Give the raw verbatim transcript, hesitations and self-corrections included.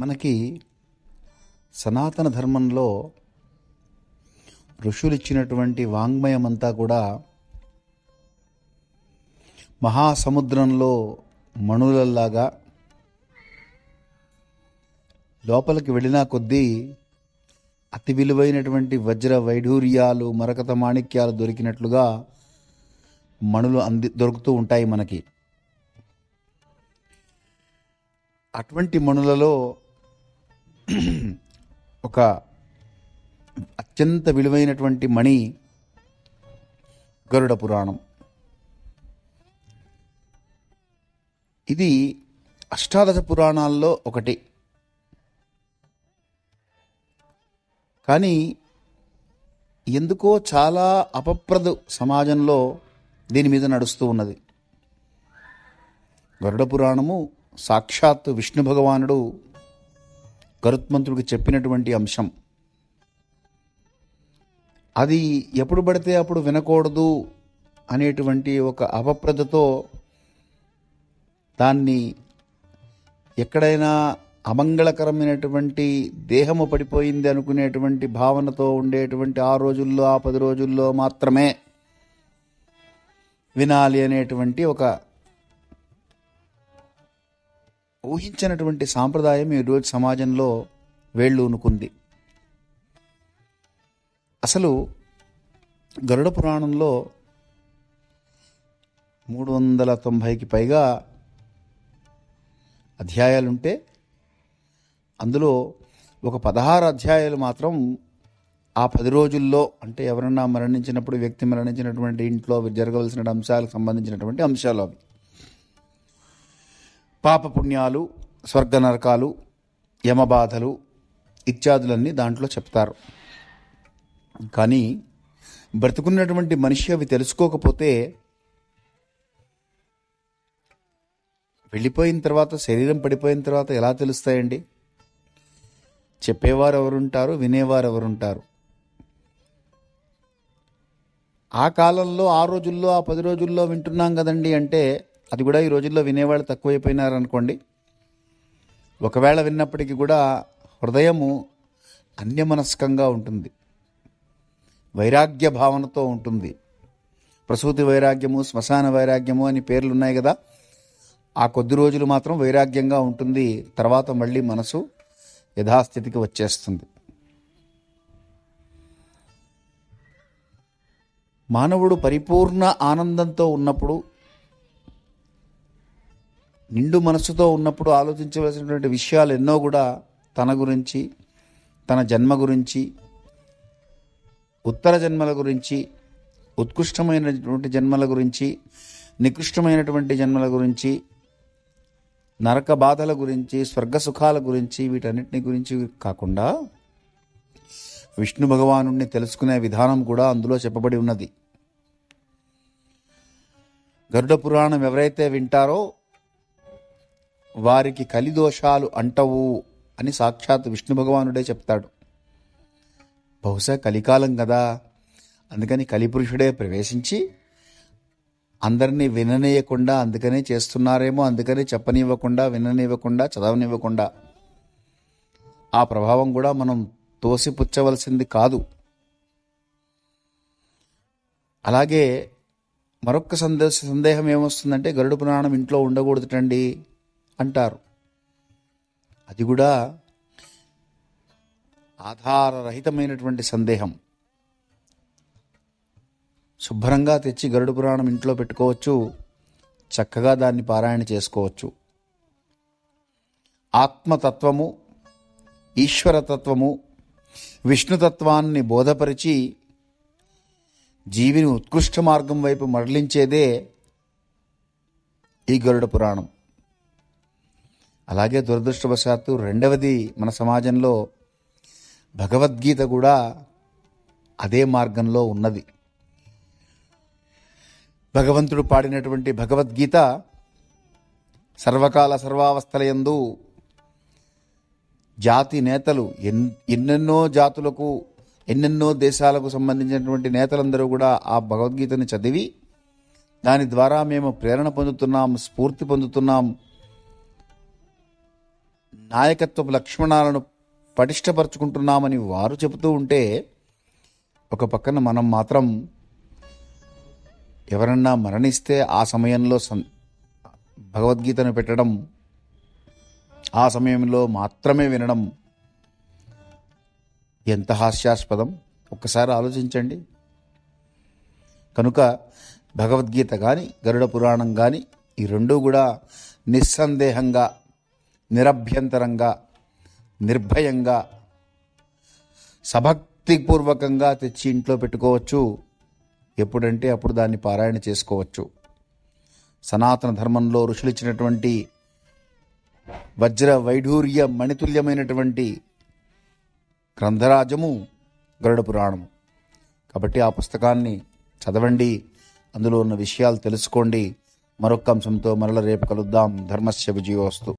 మనకి సనాతన ధర్మంలో ఋషులు ఇచ్చినటువంటి వాంగ్మయం అంతా కూడా మహాసముద్రంలో మణులల్లాగా లోపలికి వెళ్ళినా కొద్దీ అతి విలువైనటువంటి వజ్ర వైఢూర్యాలు మరకత మాణిక్యాలు దొరికినట్లుగా మణులు అంది దొరుకుతూ ఉంటాయి మనకి. అటువంటి మణులలో ఒక అత్యంత విలువైనటువంటి మణి గరుడ పురాణం. ఇది అష్టాదశ పురాణాల్లో ఒకటి. కానీ ఎందుకో చాలా అపప్రద సమాజంలో దీని మీద నడుస్తూ ఉన్నది. గరుడ పురాణము సాక్షాత్ విష్ణు భగవానుడు గరుత్మంతుడికి చెప్పినటువంటి అంశం. అది ఎప్పుడు పడితే అప్పుడు వినకూడదు అనేటువంటి ఒక అపప్రదతో దాన్ని ఎక్కడైనా అమంగళకరమైనటువంటి దేహము పడిపోయింది అనుకునేటువంటి భావనతో ఉండేటువంటి ఆ రోజుల్లో ఆ పది రోజుల్లో మాత్రమే వినాలి అనేటువంటి ఒక ఊహించినటువంటి సాంప్రదాయం ఈరోజు సమాజంలో వేళ్ళూనుకుంది. అసలు గరుడ పురాణంలో మూడు వందల తొంభైకి పైగా అధ్యాయాలుంటే అందులో ఒక పదహారు అధ్యాయాలు మాత్రం ఆ పది రోజుల్లో అంటే ఎవరన్నా మరణించినప్పుడు వ్యక్తి మరణించినటువంటి ఇంట్లో జరగవలసిన అంశాలకు సంబంధించినటువంటి అంశాలు. అవి పాపపుణ్యాలు, స్వర్గ నరకాలు, యమబాధలు ఇత్యాదులన్నీ దాంట్లో చెప్తారు. కానీ బ్రతుకున్నటువంటి మనిషి అవి తెలుసుకోకపోతే వెళ్ళిపోయిన తర్వాత, శరీరం పడిపోయిన తర్వాత ఎలా తెలుస్తాయండి? చెప్పేవారు ఎవరుంటారు, వినేవారు ఎవరుంటారు? ఆ కాలంలో ఆ రోజుల్లో ఆ పది రోజుల్లో వింటున్నాం కదండి అంటే అది కూడా ఈ రోజుల్లో వినేవాళ్ళు తక్కువైపోయినారనుకోండి. ఒకవేళ విన్నప్పటికీ కూడా హృదయము అన్యమనస్కంగా ఉంటుంది, వైరాగ్య భావనతో ఉంటుంది. ప్రసూతి వైరాగ్యము, శ్మశాన వైరాగ్యము అని పేర్లున్నాయి కదా. ఆ కొద్ది రోజులు మాత్రం వైరాగ్యంగా ఉంటుంది, తర్వాత మళ్ళీ మనసు యథాస్థితికి వచ్చేస్తుంది. మానవుడు పరిపూర్ణ ఆనందంతో ఉన్నప్పుడు, నిండు మనసుతో ఉన్నప్పుడు ఆలోచించవలసినటువంటి విషయాలు ఎన్నో కూడా తన గురించి, తన జన్మ గురించి, ఉత్తర జన్మల గురించి, ఉత్కృష్టమైనటువంటి జన్మల గురించి, నికృష్టమైనటువంటి జన్మల గురించి, నరక బాధల గురించి, స్వర్గ సుఖాల గురించి, వీటన్నిటిని గురించి కాకుండా విష్ణు భగవానుడిని తెలుసుకునే విధానం కూడా అందులో చెప్పబడి ఉన్నది. గరుడ పురాణం ఎవరైతే వింటారో వారికి కలిదోషాలు అంటవు అని సాక్షాత్ విష్ణు భగవానుడే చెప్తాడు. బహుశా కలికాలం కదా, అందుకని కలిపురుషుడే ప్రవేశించి అందరినీ విననీయకుండా అందుకనే చేస్తున్నారేమో, అందుకనే చెప్పనివ్వకుండా, విననివ్వకుండా, చదవనివ్వకుండా. ఆ ప్రభావం కూడా మనం తోసిపుచ్చవలసింది కాదు. అలాగే మరొక సందేశ సందేహం ఏమొస్తుందంటే గరుడ పురాణం ఇంట్లో ఉండకూడదుటండి అంటారు. అది కూడా ఆధారరహితమైనటువంటి సందేహం. శుభ్రంగా తెచ్చి గరుడ పురాణం ఇంట్లో పెట్టుకోవచ్చు, చక్కగా దాన్ని పారాయణ చేసుకోవచ్చు. ఆత్మతత్వము, ఈశ్వరతత్వము, విష్ణుతత్వాన్ని బోధపరిచి జీవిని ఉత్కృష్ట మార్గం వైపు మరలించేదే ఈ గరుడ పురాణం. అలాగే దురదృష్టవశాత్తు రెండవది మన సమాజంలో భగవద్గీత కూడా అదే మార్గంలో ఉన్నది. భగవంతుడు పాడినటువంటి భగవద్గీత సర్వకాల సర్వావస్థలయందు జాతి నేతలు ఎన్ ఎన్నెన్నో జాతులకు, ఎన్నెన్నో దేశాలకు సంబంధించినటువంటి నేతలందరూ కూడా ఆ భగవద్గీతని చదివి దాని ద్వారా మేము ప్రేరణ పొందుతున్నాం, స్ఫూర్తి పొందుతున్నాం, నాయకత్వపు లక్షణాలను పటిష్టపరచుకుంటున్నామని వారు చెబుతూ ఉంటే, ఒక పక్కన మనం మాత్రం ఎవరన్నా మరణిస్తే ఆ సమయంలో సం భగవద్గీతను పెట్టడం, ఆ సమయంలో మాత్రమే వినడం ఎంత హాస్యాస్పదం ఒక్కసారి ఆలోచించండి. కనుక భగవద్గీత కానీ గరుడ పురాణం కానీ ఈ రెండూ కూడా నిస్సందేహంగా, నిరభ్యంతరంగా, నిర్భయంగా, సభక్తిపూర్వకంగా తెచ్చి ఇంట్లో పెట్టుకోవచ్చు. ఎప్పుడంటే అప్పుడు దాన్ని పారాయణ చేసుకోవచ్చు. సనాతన ధర్మంలో ఋషులు ఇచ్చినటువంటి వజ్ర వైఢూర్య మణితుల్యమైనటువంటి గ్రంథరాజము గరుడ పురాణము. కాబట్టి ఆ పుస్తకాన్ని చదవండి, అందులో ఉన్న విషయాలు తెలుసుకోండి. మరొక అంశంతో మరల రేపు కలుద్దాం. ధర్మస్య విజయోస్తు.